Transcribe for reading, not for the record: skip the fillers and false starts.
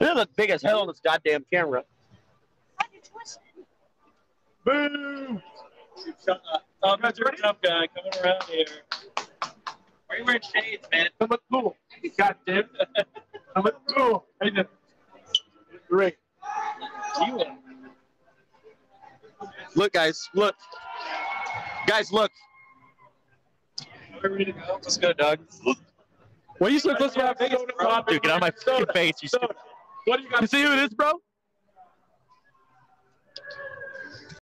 It looks big as hell on this goddamn camera. How'd you twist it? Boom! Tom Richard, tough guy coming around here. Why are you wearing shades, man? I look cool. Goddamn. I look cool. I did. Great. Look, guys. Look. Guys, look. We're ready to go. Let's go, Doug. What are you so close to my face, bro? Dude, get out of my fucking face. You see who it is, bro?